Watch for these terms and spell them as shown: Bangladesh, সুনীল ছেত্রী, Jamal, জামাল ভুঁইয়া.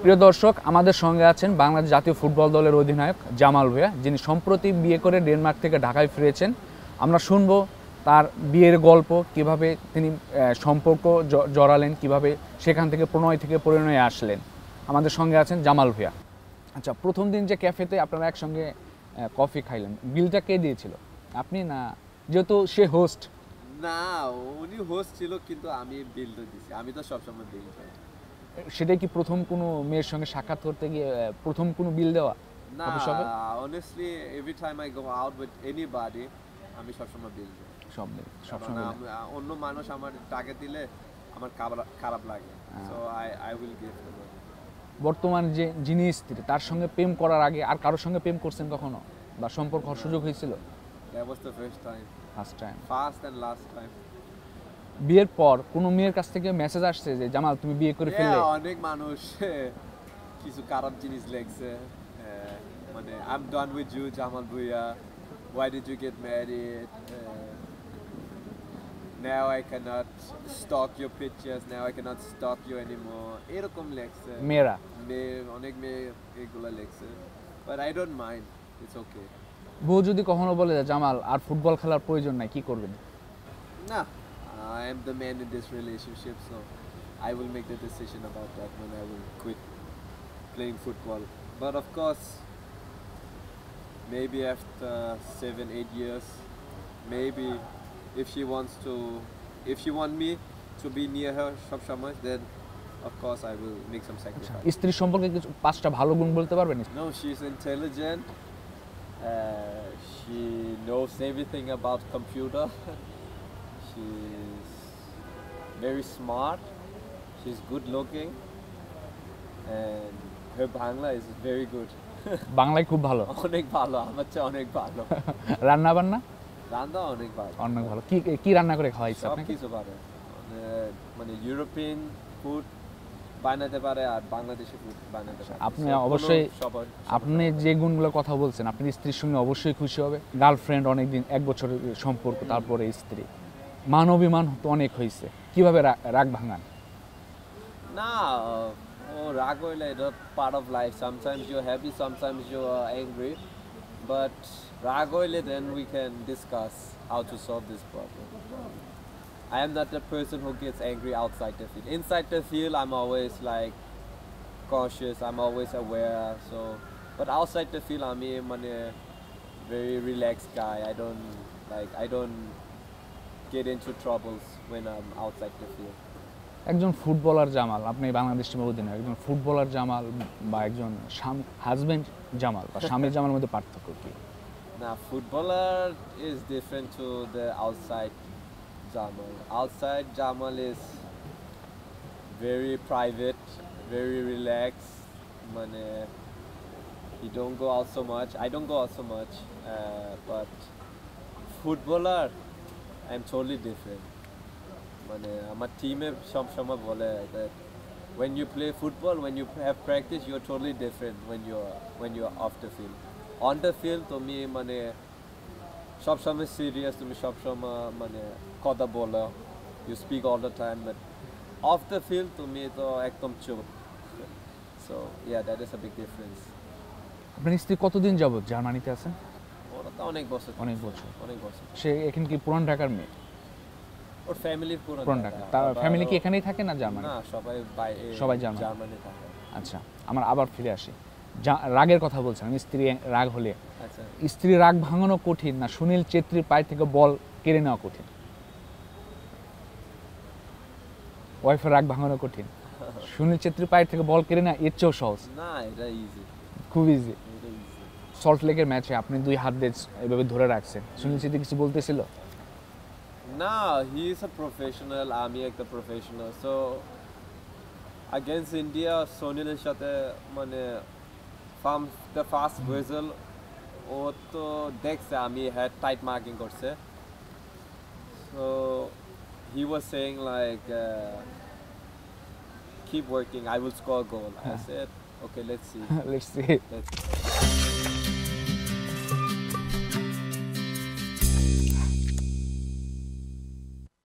প্রিয় দর্শক, আমাদের সঙ্গে আছেন বাংলাদেশ জাতীয় ফুটবল দলের অধিনায়ক জামাল ভুঁইয়া, যিনি সম্প্রতি বিয়ে করে ডেনমার্ক থেকে ঢাকায় ফিরেছেন। আমরা শুনব তার বিয়ের গল্প, কিভাবে তিনি সম্পর্ক জড়ালেন, কিভাবে সেখান থেকে প্রণয় থেকে পরিণয়ে আসলেন। আমাদের সঙ্গে আছেন জামাল ভুঁইয়া। আচ্ছা, প্রথম দিন যে ক্যাফেতে আপনারা একসঙ্গে কফি খাইলেন, বিলটা কে দিয়েছিল? আপনি না, যেহেতু সে হোস্ট? না, উনি হোস্ট ছিল, কিন্তু আমি বিল তো দিয়েছি। আমি তো সবসময় বিল খাই। সেটাই কি প্রথম কোনো মেয়ের সঙ্গে সাক্ষাৎ করতে গিয়ে প্রথম কোনো বিল দেওয়া? না, honestly every time I go out with anybody আমি সবসময় বিল দিই। সবসময় অন্য মানুষ আমার টাকা দিলে আমার খারাপ লাগে। So I will give. বর্তমান যে যিনি স্ত্রী, তার সঙ্গে প্রেম করার আগে আর কারোর সঙ্গে প্রেম করছেন কখনো বা সম্পর্ক হওয়ার সুযোগ হয়েছিল? That was the first time first and last time. বিয়ের পর কোনো মেয়ের কাছ থেকে মেসেজ আসছে যে জামাল তুমি বিয়ে করে ফেললে? অনেক মানুষ কিছু খারাপ জিনিস লেখছে, মানে I am done with you জামাল ভুঁইয়া, why did you get married, now I cannot stalk your pictures, now I cannot stalk you anymore, এরকম লেখছে মেয়েরা। অনেক মেয়ে এগুলো লেখছে, but I don't mind, it's okay। বউ যদি কখনো বলে জামাল আর ফুটবল খেলার প্রয়োজন নাই, কি করবেন? না, I am the man in this relationship, so I will make the decision about that when I will quit playing football. But of course, maybe after 7-8 years, maybe if she wants me to be near her sometimes, then of course I will make some sacrifice. স্ত্রী সম্পর্কে কিছু পাঁচটা ভালো গুণ বলতে পারবেন? No, she is intelligent. She knows everything about computer. She's very smart, she's good looking, and her Bangla is very good. Bangla khub bhalo? Onek bhalo, amar che onek bhalo. Ranna banna? Ranna onek bhalo. Onek bhalo. Ki ranna kore khawaiche apnake? Sob kichu pare, mane European food বানাতে পারে আর Bangladeshi food বানাতে পারে। আপনি অবশ্যই, আপনি যে গুণগুলোর কথা বলছেন, আপনি স্ত্রীর সঙ্গে অবশ্যই খুশি হবে। গার্লফ্রেন্ড অনেকদিন, 1 বছরের সম্পর্ক, তারপরে স্ত্রী, মানবিমান তো অনেক হয়েছে, কিভাবে রাগ ভাঙান? না, ও রাগ হইলে এটা part of life, sometimes you are happy, sometimes you are angry, but রাগ হইলে then we can discuss how to solve this problem. I am not the person who gets angry outside the field. Inside the field, I'm always like cautious. I'm always aware. So, but outside the field, I'm a very relaxed guy. I don't get into troubles when I'm outside the field. একজন footballer Jamal, আপনি বাংলাদেশ টিমের অধিনায়ক, একজন footballer Jamal বা একজন husband Jamal বা স্বামী জামালের মধ্যে পার্থক্য কি? না, footballer is different to the outside Jamal. Outside Jamal is very private, very relaxed. Mane, he don't go out so much. I don't go out so much. But footballer, I'm totally different. Mane, amar team e sob-somoy bole that when you play football, when you have practice, you're totally different when you're off the field. On the field, to me, mane, sob-somoy serious. To me, sob-somoy mane. কথা বলো, you speak all the time, but off the field তুমি তো একদম চুপ। So yeah, that is a big difference. আপনি স্ত্রী কতদিন যাবত জার্মানিতে আছেন? ওরা তো অনেক বছর। সে এখানে কি পুরান ঢাকার মেয়ে? ওর ফ্যামিলি পুরান ঢাকা। তার ফ্যামিলি কি এখানেই থাকে না জার্মানি? না, সবাই জার্মানি থাকে। আচ্ছা, আমরা আবার ফিরে আসি, রাগের কথা বলছিলাম, স্ত্রী রাগ হলে। আচ্ছা, স্ত্রী রাগ ভাঙানো কঠিন না সুনীল ছেত্রীর পায়ে থেকে বল কেড়ে নেওয়া কঠিন? ওয়াইফের রাগ ভাঙানো কঠিন, সুনীল ছেত্রীর পায়ের থেকে বল কেড়ে না এর চেয়েও সহজ? না, এটা ইজি, খুব ইজি। সল্ট লেকের ম্যাচে আপনি 2 হাত দিয়ে এভাবে ধরে রাখছেন, সুনীল ছেত্রী কিছু বলতেছিল না? হি ইজ আ প্রফেশনাল, আমি একটা প্রফেশনাল। সো এগেইনস্ট ইন্ডিয়া সুনীলের সাথে মানে ফ্রম দ্য ফার্স্ট হুইসেল ও তো দেখছে আমি হেড টাইট মার্কিং করছে। So he was saying like keep working, I will score a goal. I said okay, let's see.